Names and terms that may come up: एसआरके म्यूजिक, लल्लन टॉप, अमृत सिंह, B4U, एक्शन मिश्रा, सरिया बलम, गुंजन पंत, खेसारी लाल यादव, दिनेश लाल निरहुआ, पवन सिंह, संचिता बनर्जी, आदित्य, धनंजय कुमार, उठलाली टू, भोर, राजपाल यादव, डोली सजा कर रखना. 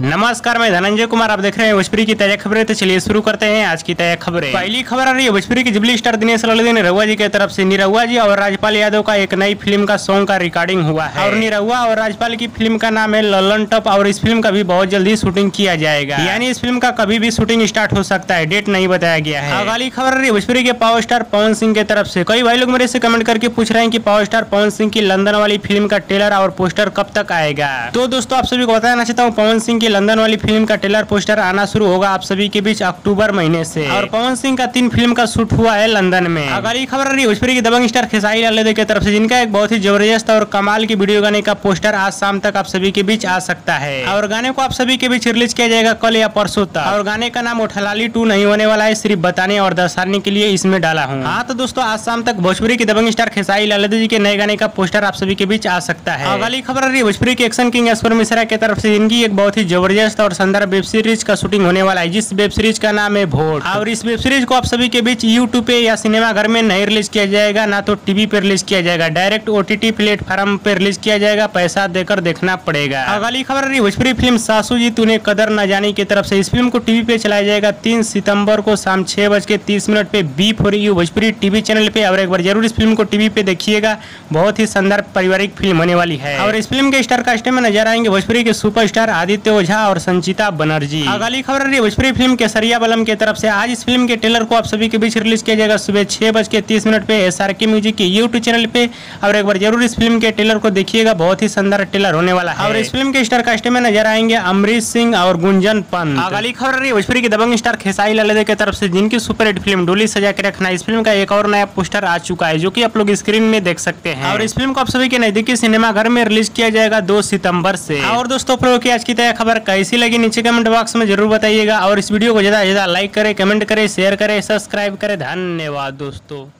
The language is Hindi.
नमस्कार, मैं धनंजय कुमार, आप देख रहे हैं भोजपुरी की ताजा खबरें। तो चलिए शुरू करते हैं आज की ताजा खबरें। पहली खबर आ रही है भोजपुरी की जुबली स्टार दिनेश लाल निरहुआ जी की तरफ से। निरहुआ जी और राजपाल यादव का एक नई फिल्म का सॉन्ग का रिकॉर्डिंग हुआ है और निरहुआ और राजपाल की फिल्म का नाम है लल्लन टॉप और इस फिल्म का भी बहुत जल्दी शूटिंग किया जाएगा, यानी इस फिल्म का कभी भी शूटिंग स्टार्ट हो सकता है, डेट नहीं बताया गया है। अगली खबर आ रही है भोजपुरी के पावर स्टार पवन सिंह की तरफ से। कई भाई लोग मेरे से कमेंट करके पूछ रहे हैं कि पावर स्टार पवन सिंह की लंदन वाली फिल्म का ट्रेलर और पोस्टर कब तक आएगा। तो दोस्तों, आप सभी को बताना चाहता हूँ पवन सिंह लंदन वाली फिल्म का ट्रेलर पोस्टर आना शुरू होगा आप सभी के बीच अक्टूबर महीने से और पवन सिंह का 3 फिल्म का शूट हुआ है लंदन में। अगली खबर आ रही है भोजपुरी की दबंग स्टार खेसारी लाल यादव की तरफ से, जिनका एक बहुत ही जबरदस्त और कमाल की वीडियो गाने का पोस्टर आज शाम तक आप सभी के बीच आ सकता है और गाने को आप सभी के बीच रिलीज किया जाएगा कल या परसों तक। और गाने का नाम उठलाली टू नहीं होने वाला है, सिर्फ बताने और दर्शाने के लिए इसमें डाला हूँ। हाँ तो दोस्तों, आज शाम तक भोजपुरी की दबंग स्टार खेसारी लाल यादव जी के नए गाने का पोस्टर आप सभी के बीच आ सकता है। अगली खबर आ रही है भोजपुरी के एक्शन मिश्रा की तरफ से, जिनकी एक बहुत ही जबरदस्त और संदर्भ वेब सीरीज का शूटिंग होने वाला है, जिस वेब सीरीज का नाम है भोर। और इस वेब सीरीज को आप सभी के बीच यूट्यूब पे या सिनेमा घर में नहीं रिलीज किया जाएगा, ना तो टीवी पे रिलीज किया जाएगा, डायरेक्ट ओटीटी प्लेटफॉर्म पे रिलीज किया जाएगा, पैसा देकर देखना पड़ेगा। अगली खबर आ रही भोजपुरी फिल्म सासू जी तूने कदर न जानी की तरफ से। इस फिल्म को टीवी पे चलाया जाएगा 3 सितम्बर को शाम 6:30 पे B4U भोजपुरी टीवी चैनल पे। और एक बार जरूर इस फिल्म को टीवी पे देखिएगा, बहुत ही संदर्भ पारिवारिक फिल्म होने वाली है। और इस फिल्म के स्टार कास्ट में नजर आएंगे भोजपुरी के सुपरस्टार आदित्य और संचिता बनर्जी। अगली खबर आ रही है भोजपुरी फिल्म के सरिया बलम की तरफ से। आज इस फिल्म के ट्रेलर को आप सभी के बीच रिलीज किया जाएगा सुबह 6:30 पे एसआरके म्यूजिक के यूट्यूब चैनल पे। और एक बार जरूर इस फिल्म के ट्रेलर को देखिएगा, बहुत ही शानदार ट्रेलर होने वाला है। और इस फिल्म के स्टार कास्ट में नजर आएंगे अमृत सिंह और गुंजन पंत। अगली खबर आ रही है भोजपुरी की दबंग स्टार खेसारी लाल यादव की तरफ से, जिनकी सुपरहिट फिल्म डोली सजा कर रखना, इस फिल्म का एक और नया पोस्टर आ चुका है, जो की आप लोग स्क्रीन में देख सकते हैं। और इस फिल्म को आप सभी के नजदीकी सिनेमा घर में रिलीज किया जाएगा 2 सितम्बर से। और दोस्तों, आज की तय खबर कैसी लगी नीचे कमेंट बॉक्स में जरूर बताइएगा और इस वीडियो को ज्यादा से ज्यादा लाइक करें, कमेंट करें, शेयर करें, सब्सक्राइब करें। धन्यवाद दोस्तों।